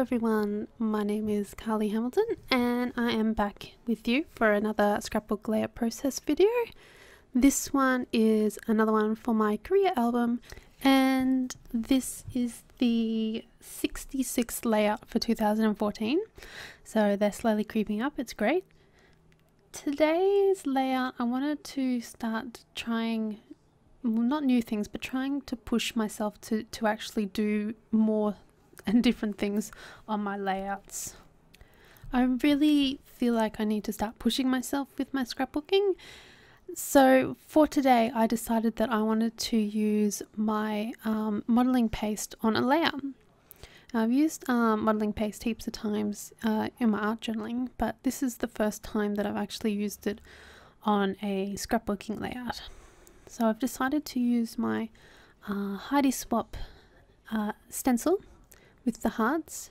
everyone, my name is Carlie Hamilton and I am back with you for another scrapbook layout process video. This one is another one for my Korea album and this is the 66th layout for 2014. So they're slowly creeping up, it's great. Today's layout, I wanted to start trying, well, not new things, but trying to push myself to actually do more and different things on my layouts. I really feel like I need to start pushing myself with my scrapbooking. So for today, I decided that I wanted to use my modelling paste on a layout. Now, I've used modelling paste heaps of times in my art journaling, but this is the first time that I've actually used it on a scrapbooking layout. So I've decided to use my Heidi Swapp stencil with the hearts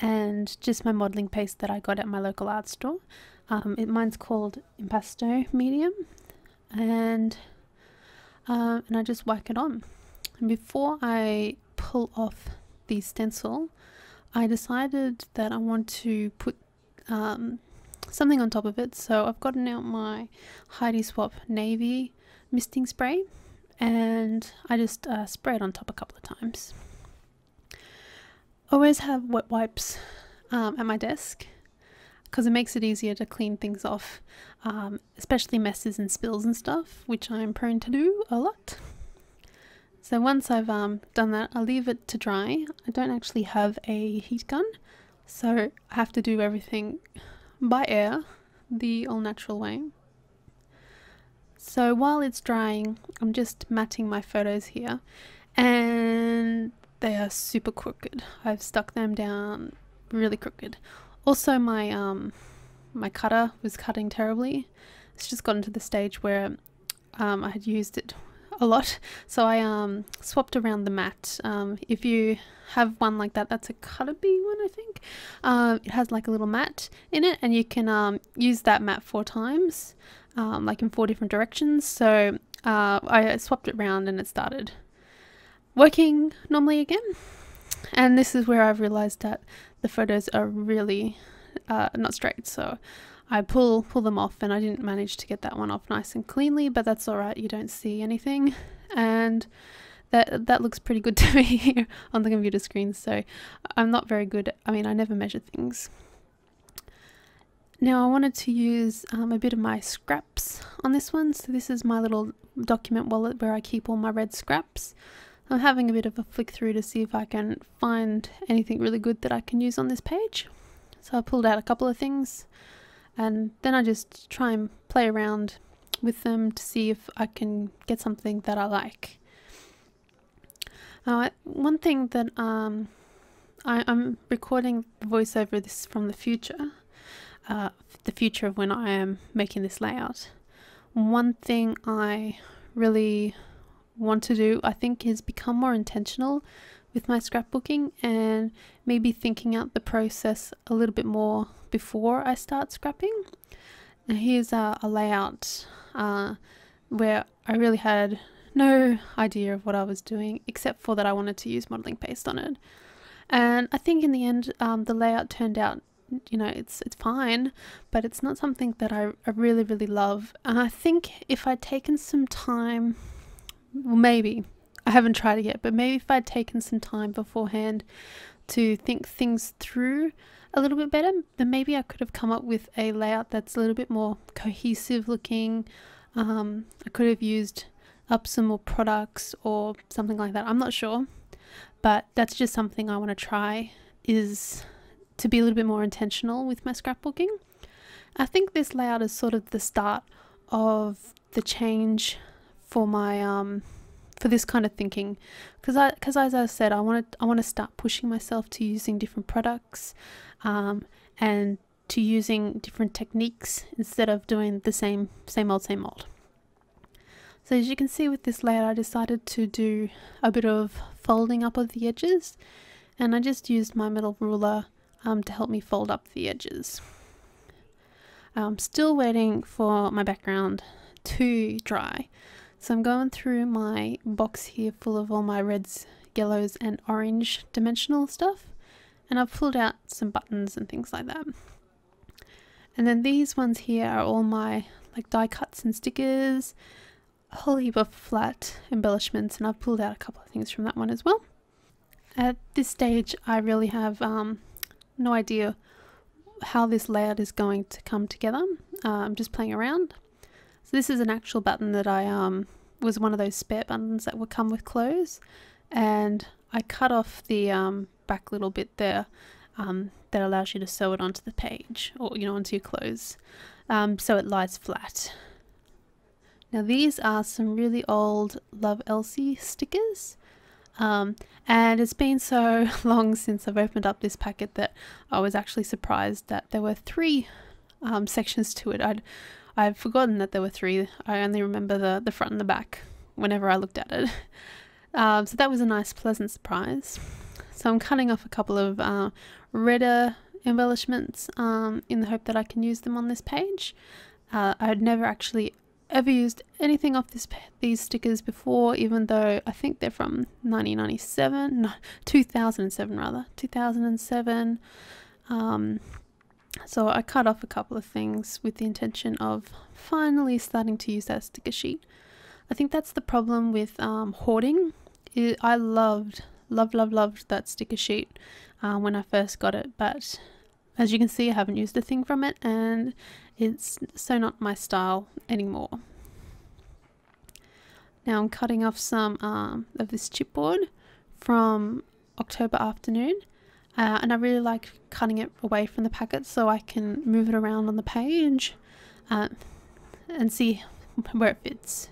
and just my modelling paste that I got at my local art store. Mine's called Impasto Medium, and I just whack it on. And before I pull off the stencil, I decided that I want to put something on top of it. So I've gotten out my Heidi Swapp Navy misting spray and I just spray it on top a couple of times. Always have wet wipes at my desk because it makes it easier to clean things off, especially messes and spills and stuff, which I'm prone to do a lot. So once I've done that, I'll leave it to dry. I don't actually have a heat gun, so I have to do everything by air, the all-natural way. So while it's drying, I'm just matting my photos here, and they are super crooked. I've stuck them down really crooked. Also my cutter was cutting terribly. It's just gotten to the stage where I had used it a lot, so I swapped around the mat. If you have one like that, that's a cutter bee one, I think. It has like a little mat in it and you can use that mat 4 times, like in 4 different directions. So I swapped it around and it started working normally again, and this is where I've realized that the photos are really not straight, so I pull them off, and I didn't manage to get that one off nice and cleanly, but that's all right, you don't see anything, and that looks pretty good to me here on the computer screen. So I'm not very good, I mean I never measure things. Now I wanted to use a bit of my scraps on this one, so this is my little document wallet where I keep all my red scraps. I'm having a bit of a flick through to see if I can find anything really good that I can use on this page. So I pulled out a couple of things and then I just try and play around with them to see if I can get something that I like. One thing that I'm recording voiceover this from the future of when I am making this layout. One thing I really want to do, I think, is become more intentional with my scrapbooking and maybe thinking out the process a little bit more before I start scrapping. Now here's a layout where I really had no idea of what I was doing, except for that I wanted to use modelling paste on it, and I think in the end the layout turned out, you know, it's fine, but it's not something that I really love. And I think if I'd taken some time, well, maybe, I haven't tried it yet, but maybe if I'd taken some time beforehand to think things through a little bit better, then maybe I could have come up with a layout that's a little bit more cohesive looking. I could have used up some more products or something like that, I'm not sure, but that's just something I want to try, is to be a little bit more intentional with my scrapbooking. I think this layout is sort of the start of the change for my for this kind of thinking, because as I said, I want to start pushing myself to using different products and to using different techniques instead of doing the same old. So as you can see with this layout, I decided to do a bit of folding up of the edges, and I just used my metal ruler to help me fold up the edges. I'm still waiting for my background to dry. So I'm going through my box here full of all my reds, yellows and orange dimensional stuff and I've pulled out some buttons and things like that. And then these ones here are all my like die cuts and stickers, a whole heap of flat embellishments, and I've pulled out a couple of things from that one as well. At this stage I really have no idea how this layout is going to come together. I'm just playing around. So this is an actual button that I was one of those spare buttons that would come with clothes, and I cut off the back little bit there that allows you to sew it onto the page, or you know, onto your clothes, so it lies flat. Now these are some really old Love Elsie stickers, and it's been so long since I've opened up this packet that I was actually surprised that there were three sections to it. I've forgotten that there were three. I only remember the front and the back whenever I looked at it. So that was a nice pleasant surprise. So I'm cutting off a couple of redder embellishments in the hope that I can use them on this page. I had never actually ever used anything off these stickers before, even though I think they're from 2007. So I cut off a couple of things with the intention of finally starting to use that sticker sheet. I think that's the problem with hoarding. I loved that sticker sheet when I first got it, but as you can see, I haven't used a thing from it, and it's so not my style anymore. Now I'm cutting off some of this chipboard from October Afternoon, and I really like cutting it away from the packet so I can move it around on the page and see where it fits.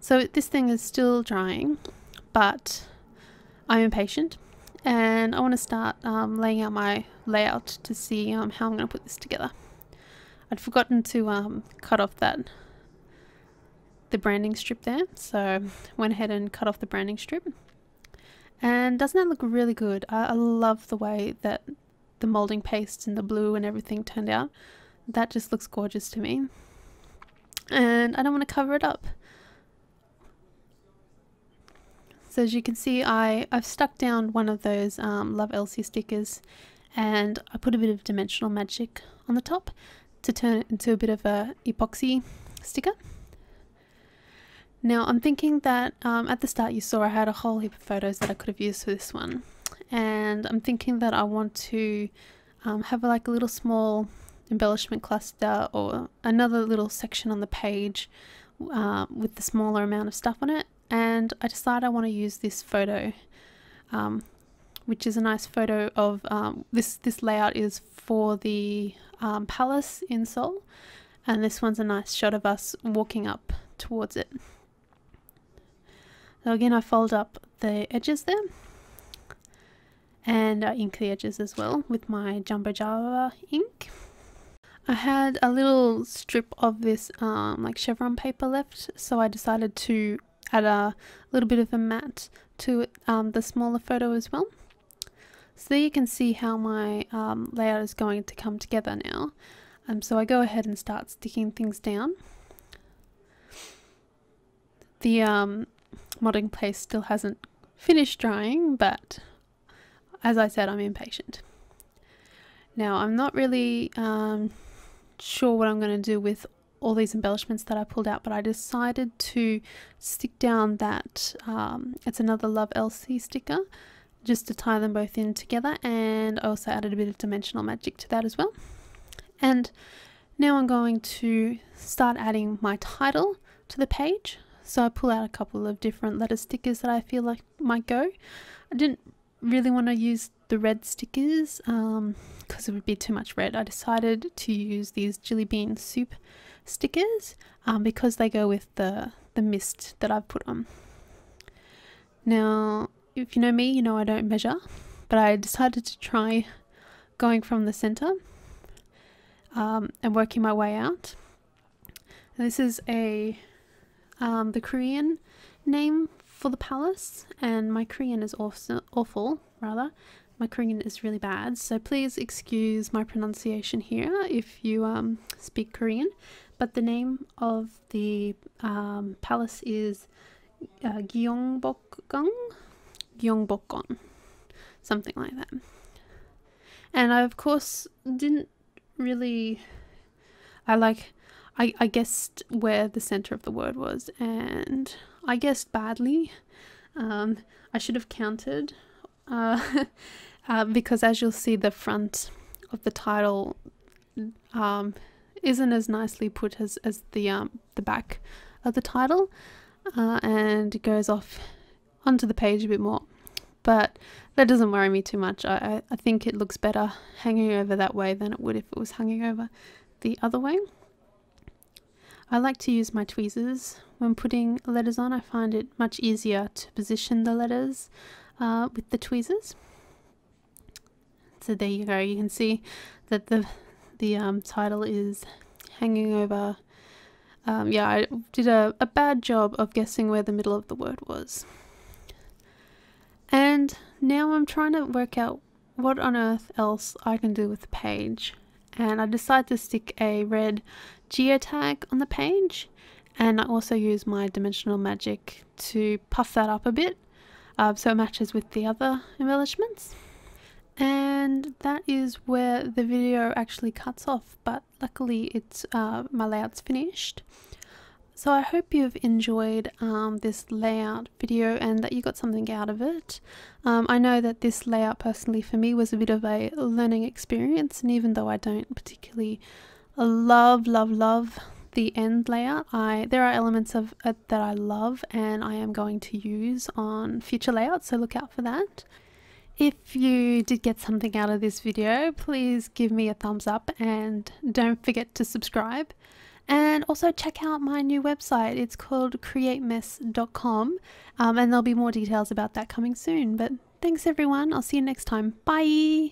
So this thing is still drying, but I'm impatient and I want to start laying out my layout to see how I'm going to put this together. I'd forgotten to cut off the branding strip there, so went ahead and cut off the branding strip. And doesn't that look really good? I love the way that the moulding paste and the blue and everything turned out. That just looks gorgeous to me. And I don't want to cover it up. So as you can see, I've stuck down one of those Love Elsie stickers, and I put a bit of dimensional magic on the top to turn it into a bit of a epoxy sticker. Now I'm thinking that at the start you saw I had a whole heap of photos that I could have used for this one, and I'm thinking that I want to have like a little small embellishment cluster or another little section on the page with the smaller amount of stuff on it. And I decided I want to use this photo, which is a nice photo of this layout is for the palace in Seoul, and this one's a nice shot of us walking up towards it. So again, I fold up the edges there, and I ink the edges as well with my Jumbo Java ink. I had a little strip of this like chevron paper left, so I decided to add a little bit of a matte to the smaller photo as well. So there you can see how my layout is going to come together now. So I go ahead and start sticking things down. The moulding paste still hasn't finished drying, but as I said, I'm impatient. Now I'm not really sure what I'm going to do with all these embellishments that I pulled out, but I decided to stick down that it's another Love Elsie sticker just to tie them both in together, and I also added a bit of dimensional magic to that as well. And now I'm going to start adding my title to the page. So I pull out a couple of different letter stickers that I feel like might go. I didn't really want to use the red stickers because it would be too much red. I decided to use these Jelly Bean Soup stickers because they go with the mist that I've put on. Now if you know me, you know I don't measure, but I decided to try going from the center and working my way out. And this is a the Korean name for the palace, and my Korean is awful, rather. My Korean is really bad, so please excuse my pronunciation here if you speak Korean. But the name of the palace is Gyeongbokgung, something like that. And I, of course, didn't really... I guessed where the center of the word was, and I guessed badly. I should have counted, because as you'll see, the front of the title isn't as nicely put as the back of the title, and it goes off onto the page a bit more. But that doesn't worry me too much. I think it looks better hanging over that way than it would if it was hanging over the other way. I like to use my tweezers when putting letters on. I find it much easier to position the letters with the tweezers. So there you go. You can see that the title is hanging over. Yeah, I did a bad job of guessing where the middle of the word was. And now I'm trying to work out what on earth else I can do with the page. And I decided to stick a red geotag on the page, and I also use my dimensional magic to puff that up a bit, so it matches with the other embellishments. And that is where the video actually cuts off, but luckily it's my layout's finished. So I hope you've enjoyed this layout video and that you got something out of it. I know that this layout personally for me was a bit of a learning experience, and even though I don't particularly love the end layout, there are elements of it that I love and I am going to use on future layouts, so look out for that. If you did get something out of this video, please give me a thumbs up and don't forget to subscribe. And also check out my new website. It's called createmess.com, and there'll be more details about that coming soon. But thanks everyone. I'll see you next time. Bye!